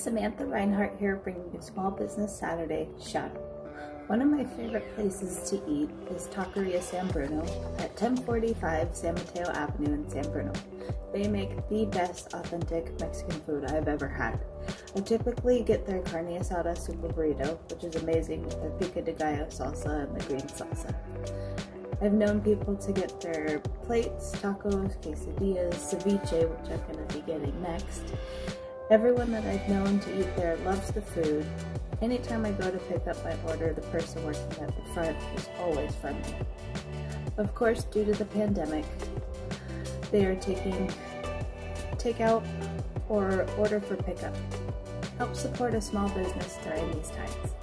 Samantha Reinhardt here, bringing you Small Business Saturday shop. One of my favorite places to eat is Taqueria San Bruno at 1045 San Mateo Avenue in San Bruno. They make the best authentic Mexican food I've ever had. I typically get their carne asada super burrito, which is amazing with the pico de gallo salsa and the green salsa. I've known people to get their plates, tacos, quesadillas, ceviche, which I'm going to be getting next. Everyone that I've known to eat there loves the food. Anytime I go to pick up my order, the person working at the front is always friendly. Of course, due to the pandemic, they are taking takeout or order for pickup. Help support a small business during these times.